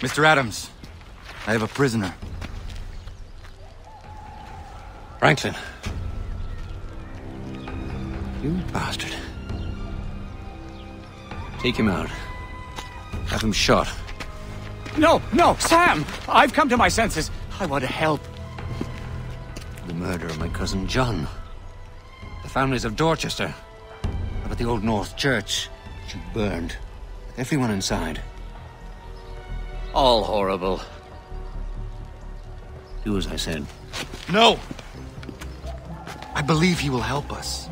Mr. Adams, I have a prisoner. Franklin. You bastard. Take him out. Have him shot. No, no, Sam! I've come to my senses. I want to help. The murder of my cousin John. The families of Dorchester. About the Old North Church. She burned. Everyone inside. All horrible. Do as I said. No! I believe he will help us.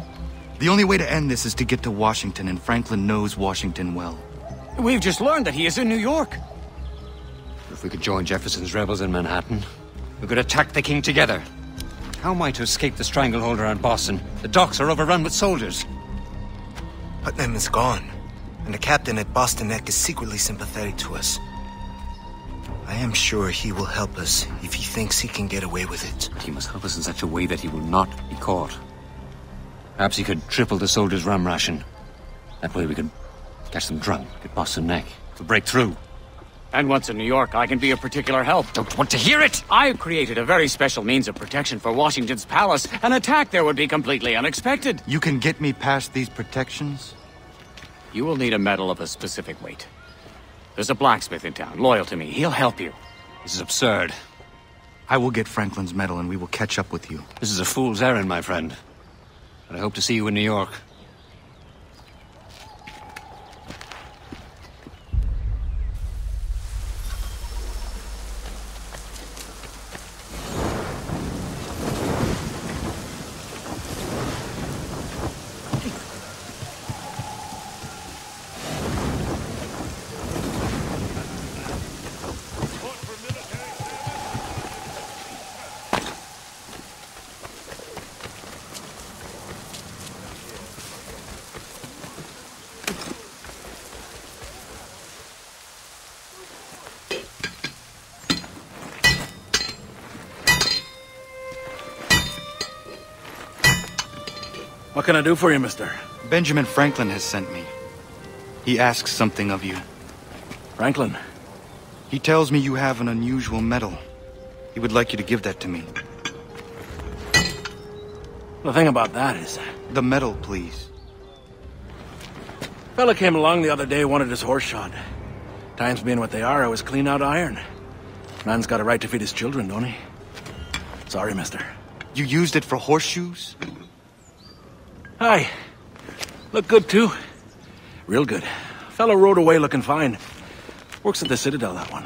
The only way to end this is to get to Washington, and Franklin knows Washington well. We've just learned that he is in New York. If we could join Jefferson's rebels in Manhattan, we could attack the king together. How am I to escape the stranglehold around Boston? The docks are overrun with soldiers. Putnam is gone, and the captain at Boston Neck is secretly sympathetic to us. I am sure he will help us if he thinks he can get away with it. But he must help us in such a way that he will not be caught. Perhaps he could triple the soldiers' rum ration. That way we could catch them drunk at Boston Neck. We'll break through. And once in New York, I can be of particular help. Don't want to hear it! I've created a very special means of protection for Washington's palace. An attack there would be completely unexpected. You can get me past these protections? You will need a metal of a specific weight. There's a blacksmith in town, loyal to me. He'll help you. This is absurd. I will get Franklin's medal and we will catch up with you. This is a fool's errand, my friend. But I hope to see you in New York. What can I do for you, mister? Benjamin Franklin has sent me. He asks something of you. Franklin? He tells me you have an unusual medal. He would like you to give that to me. The thing about that is... The medal, please. Fella came along the other day, wanted his horse shot. Times being what they are, I was clean out of iron. Man's got a right to feed his children, don't he? Sorry, mister. You used it for horseshoes? Hi. Look good, too. Real good. Fellow rode away looking fine. Works at the Citadel, that one.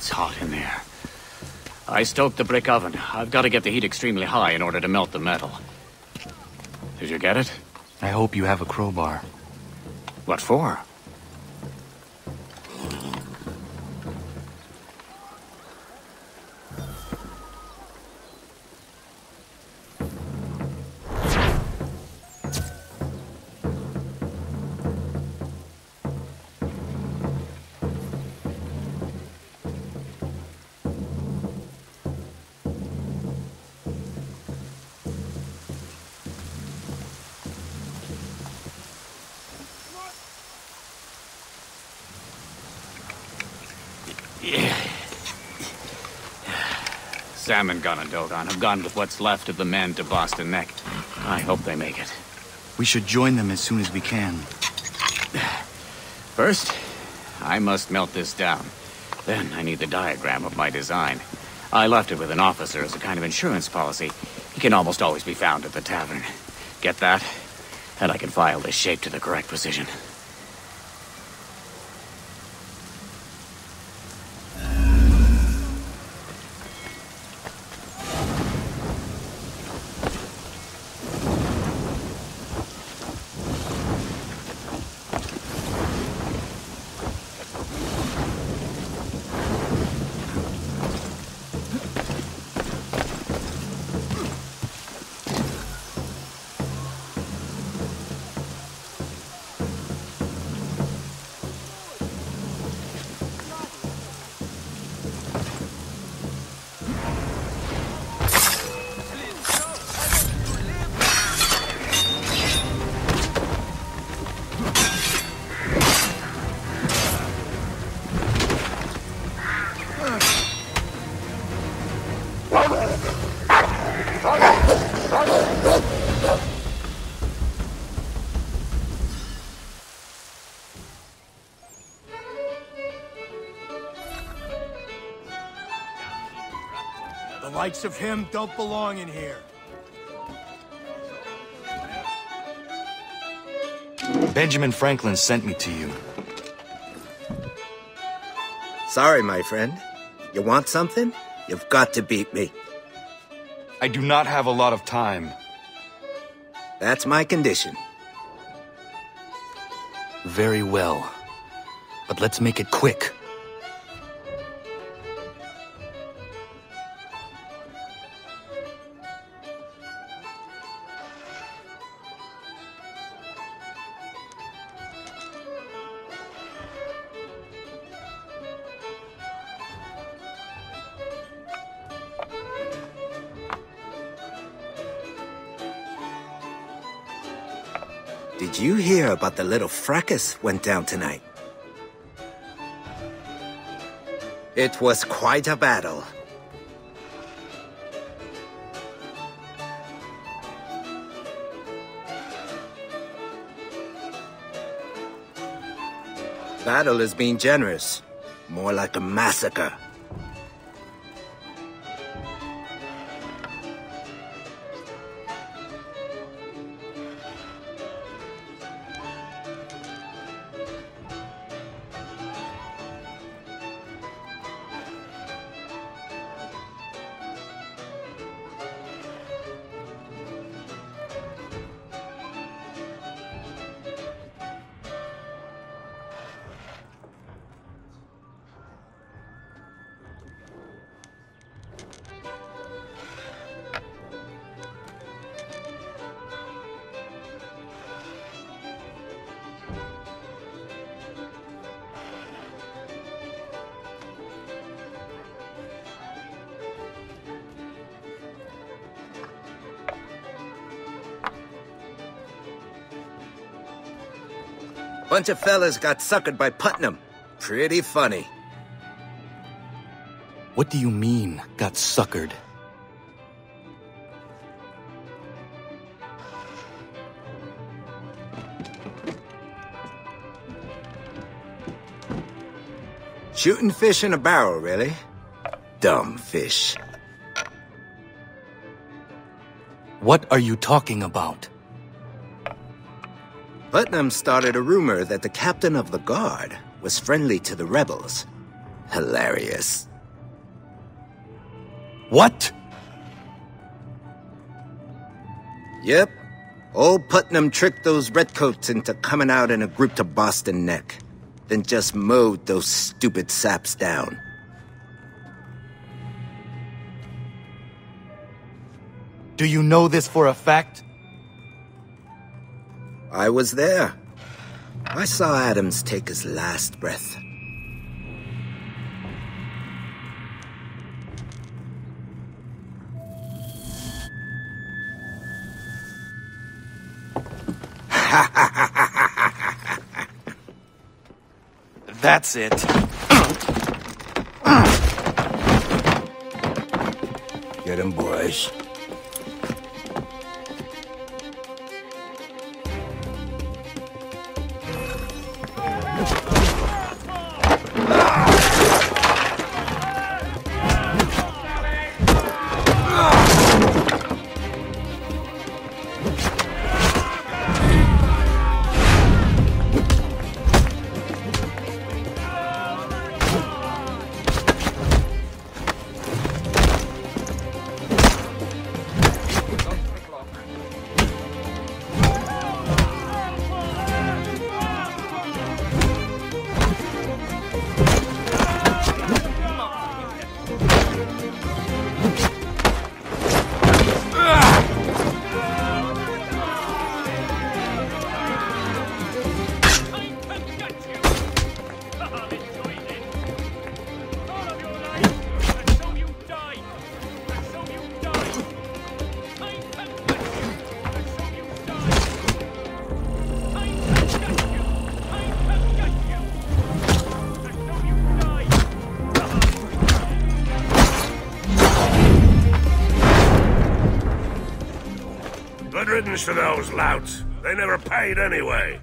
It's hot in there. I stoked the brick oven. I've got to get the heat extremely high in order to melt the metal. Did you get it? I hope you have a crowbar. What for? Sam and Gunn and Dogon have gone with what's left of the men to Boston Neck. I hope they make it. We should join them as soon as we can. First, I must melt this down. Then I need the diagram of my design. I left it with an officer as a kind of insurance policy. He can almost always be found at the tavern. Get that? And I can file this shape to the correct precision. The likes of him don't belong in here. Benjamin Franklin sent me to you. Sorry, my friend. You want something? You've got to beat me. I do not have a lot of time. That's my condition. Very well. But let's make it quick. Did you hear about the little fracas went down tonight? It was quite a battle. Battle is being generous. More like a massacre. Bunch of fellas got suckered by Putnam. Pretty funny. What do you mean, got suckered? Shooting fish in a barrel, really? Dumb fish. What are you talking about? Putnam started a rumor that the captain of the guard was friendly to the rebels. Hilarious. What? Yep. Old Putnam tricked those redcoats into coming out in a group to Boston Neck, then just mowed those stupid saps down. Do you know this for a fact? I was there. I saw Adams take his last breath. That's it. Get him, boys. For those louts. They never paid anyway.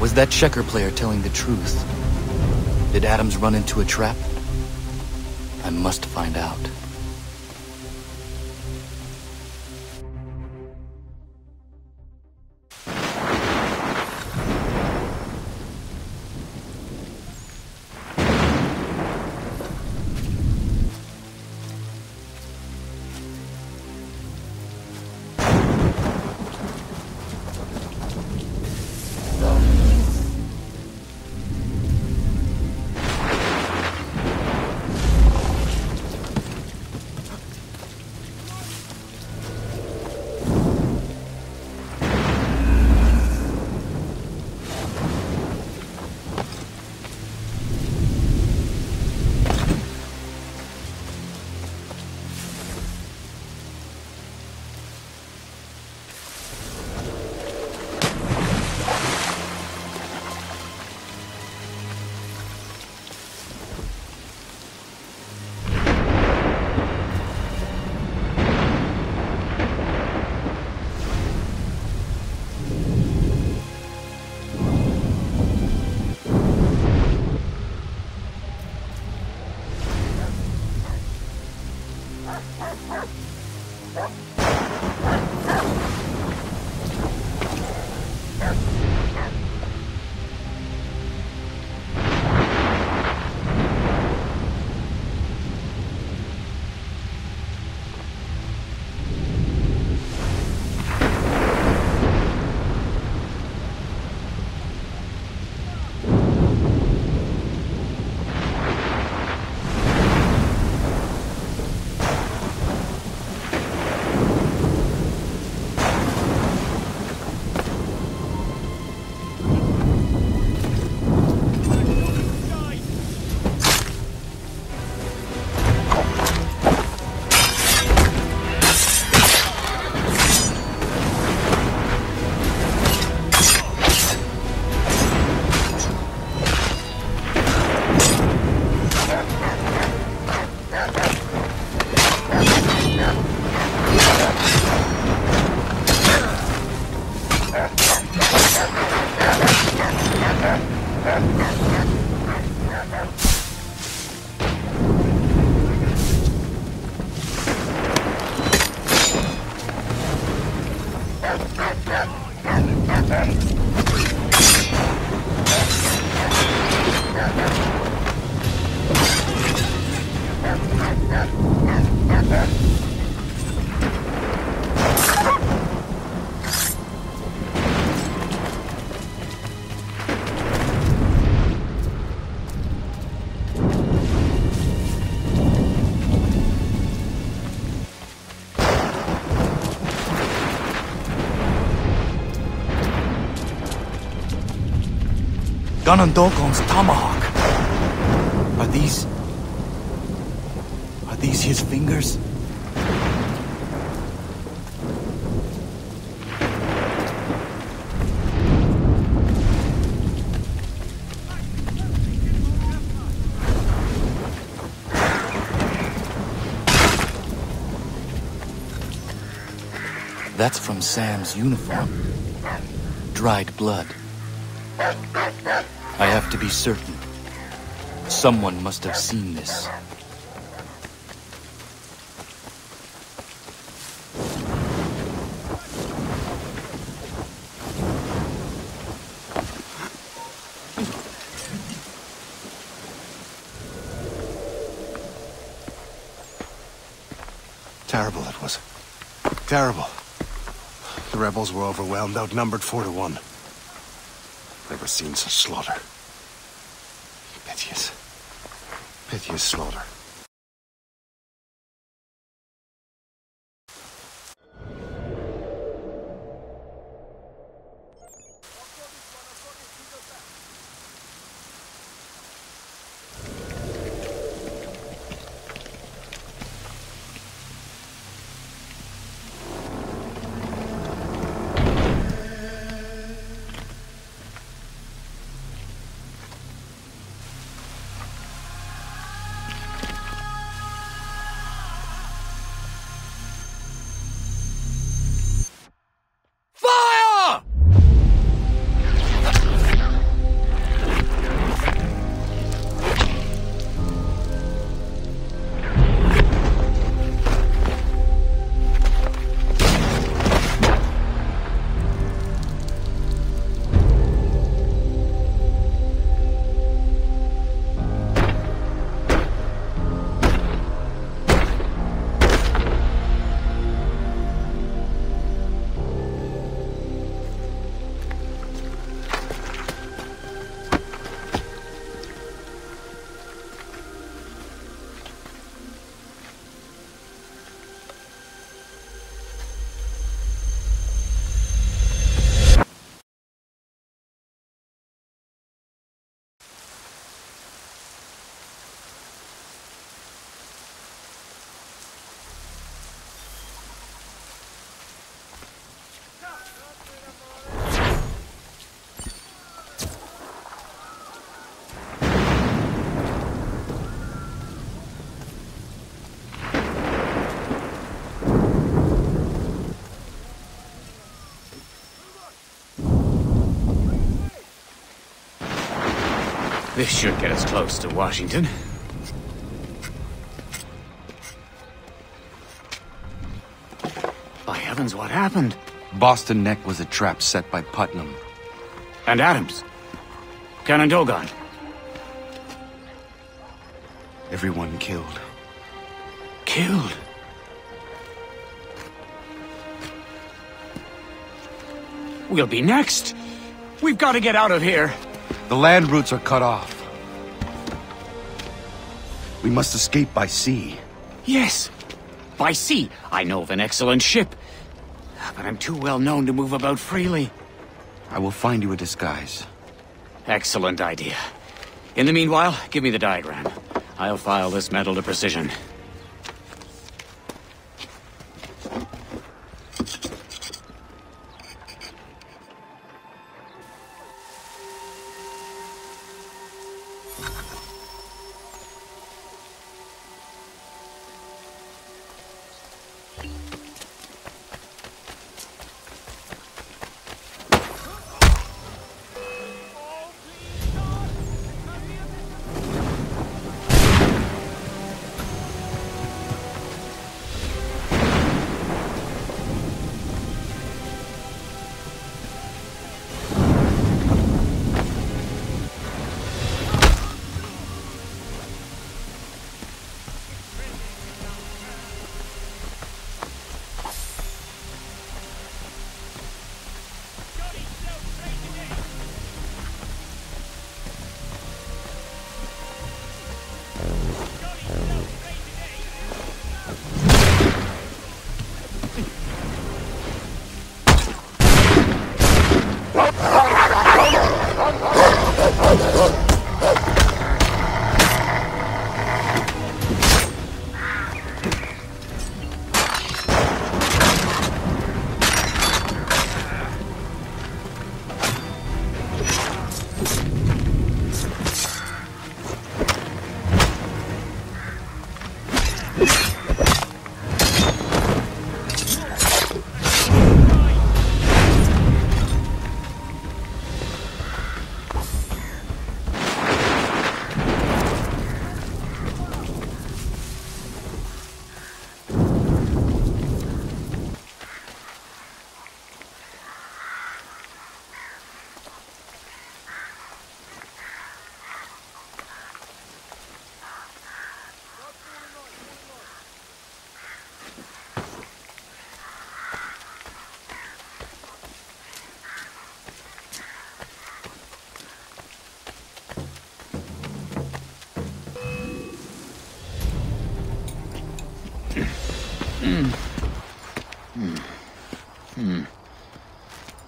Was that checker player telling the truth? Did Adams run into a trap? I must find out. Ganondorgon's tomahawk. Are these his fingers? That's from Sam's uniform. Dried blood. I have to be certain. Someone must have seen this. Terrible it was. Terrible. The rebels were overwhelmed, outnumbered 4-1. Never seen such slaughter. Piteous slaughter. This should get us close to Washington. By heavens, what happened? Boston Neck was a trap set by Putnam. And Adams. Canandogan. Everyone killed. Killed? We'll be next. We've got to get out of here. The land routes are cut off. We must escape by sea. Yes, by sea. I know of an excellent ship, but I'm too well known to move about freely. I will find you a disguise. Excellent idea. In the meanwhile, give me the diagram. I'll file this metal to precision.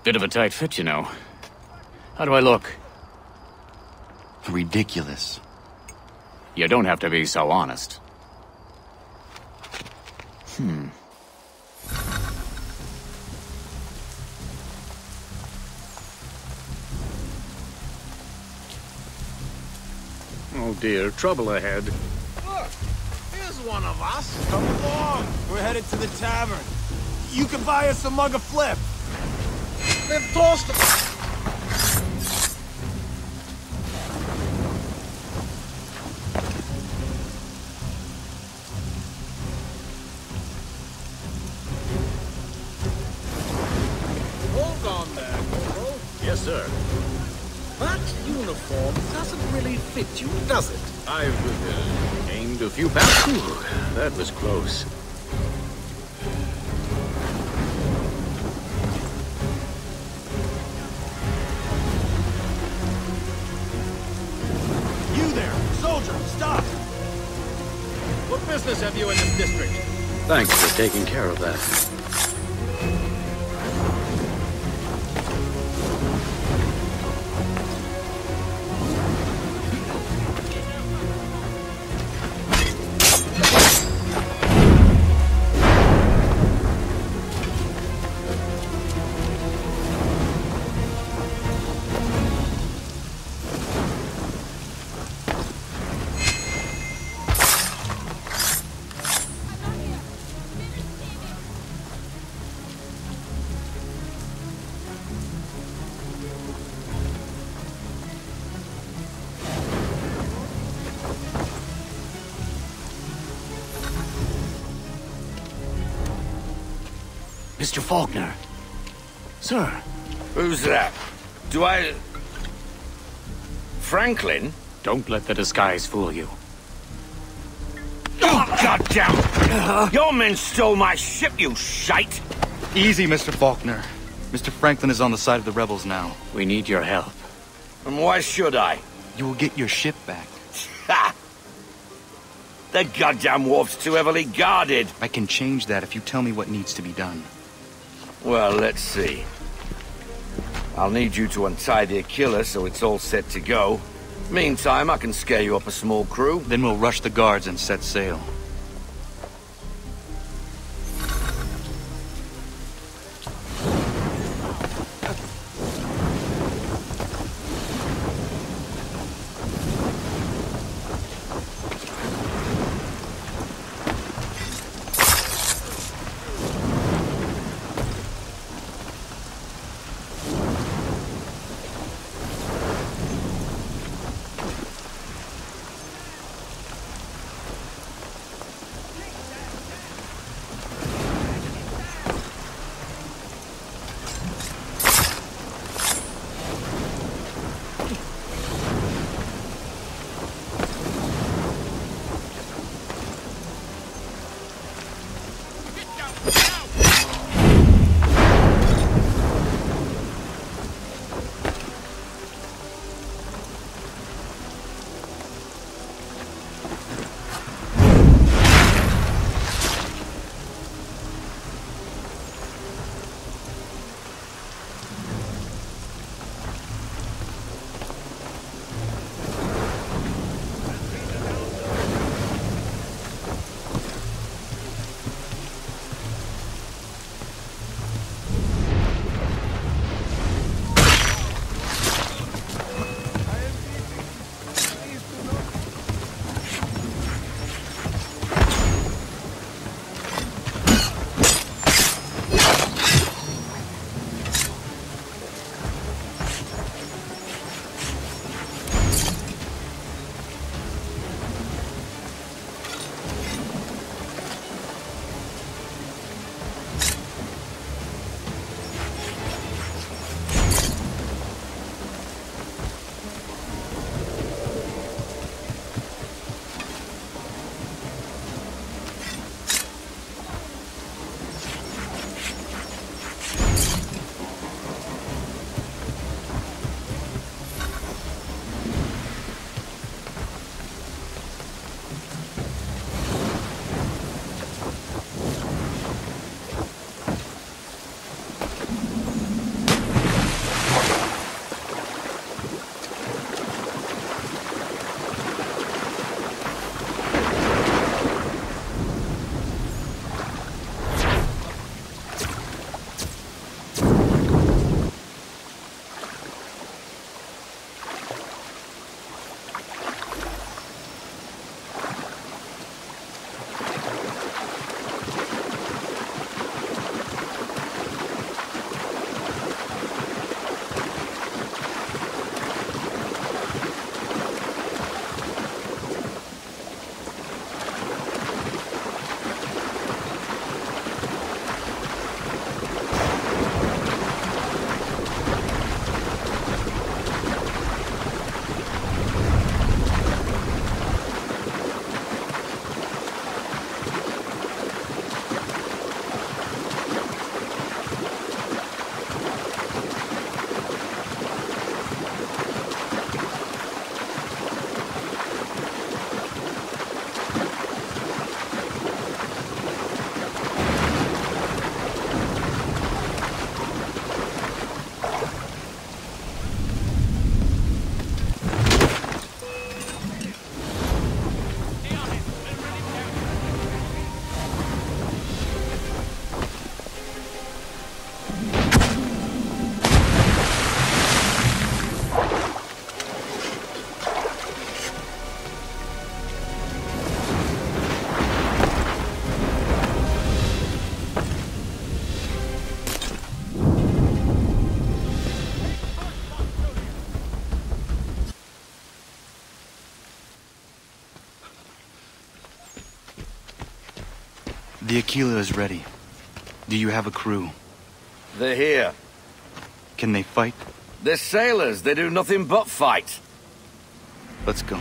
Bit of a tight fit, you know. How do I look? Ridiculous. You don't have to be so honest. Oh dear, trouble ahead. Look! Here's one of us! Come along! We're headed to the tavern. You can buy us a mug of flip! They've tossed them. Hold on there, Morbo. Yes, sir. That uniform doesn't really fit you, does it? I've aimed a few pounds. Ooh, that was close. Have you in this district? Thanks for taking care of that. Mr. Faulkner. Sir. Who's that? Do I... Franklin? Don't let the disguise fool you. Oh, goddammit! Your men stole my ship, you shite! Easy, Mr. Faulkner. Mr. Franklin is on the side of the rebels now. We need your help. And why should I? You will get your ship back. Ha! The goddamn wharf's too heavily guarded. I can change that if you tell me what needs to be done. Well, let's see. I'll need you to untie the Aquila so it's all set to go. Meantime, I can scare you up a small crew. Then we'll rush the guards and set sail. The Aquila is ready. Do you have a crew? They're here. Can they fight? They're sailors. They do nothing but fight. Let's go.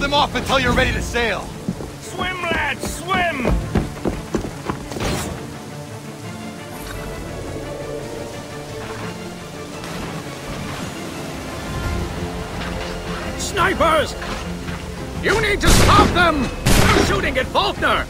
Them off until you're ready to sail. Swim, lads, swim! Snipers! You need to stop them! They're shooting at Faulkner!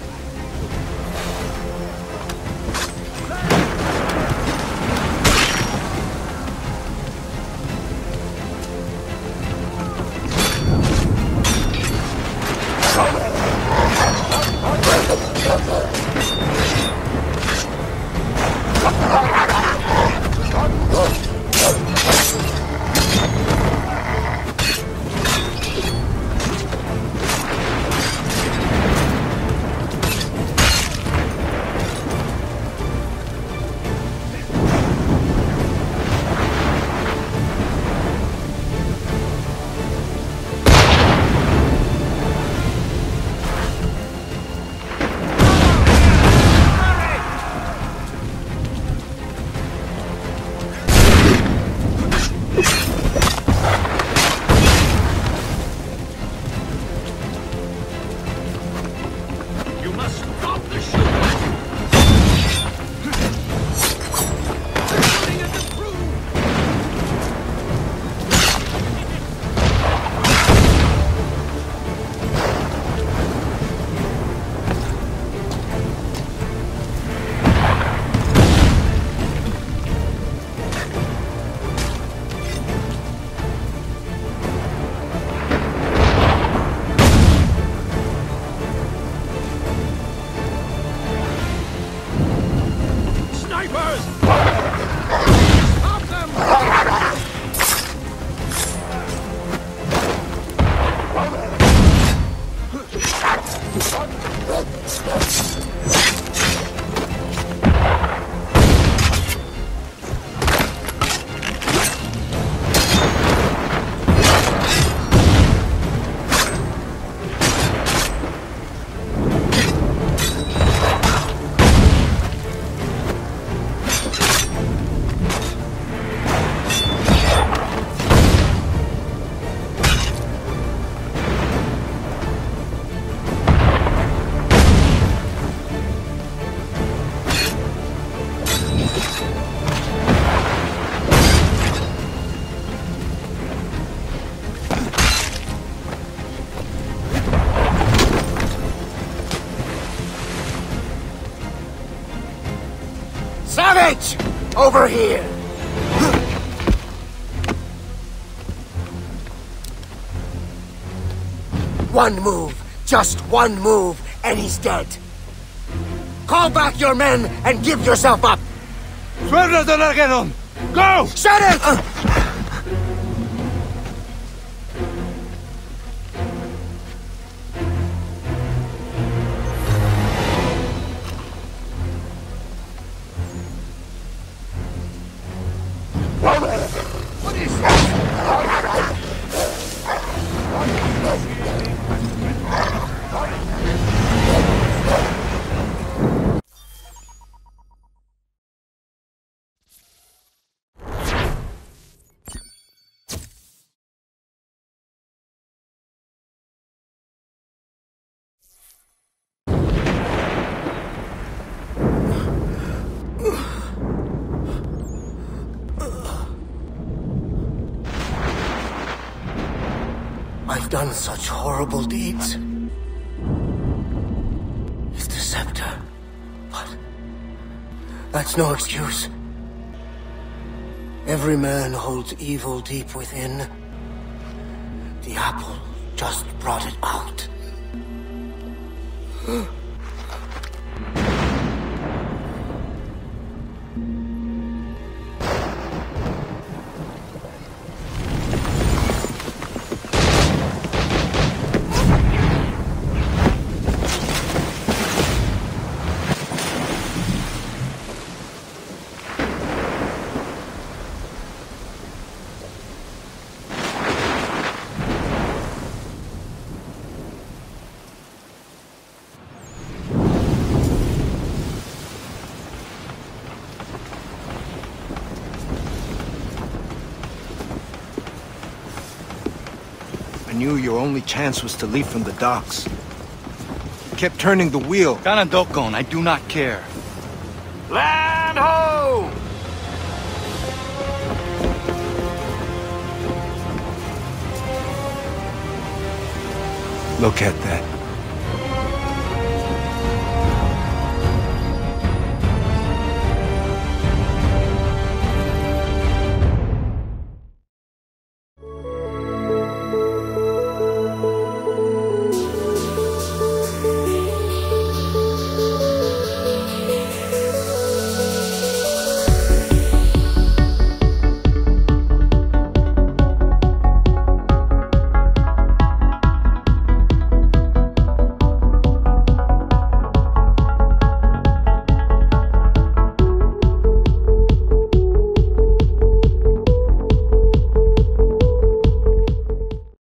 Over here! One move, just one move, and he's dead. Call back your men and give yourself up. Further than Ratonhnhaké:ton! Go! Shut it! Done such horrible deeds. It's the scepter, but that's no excuse. Every man holds evil deep within. The apple just brought it out. Your only chance was to leave from the docks. You kept turning the wheel. Ganondokon, I do not care. Land ho! Look at that.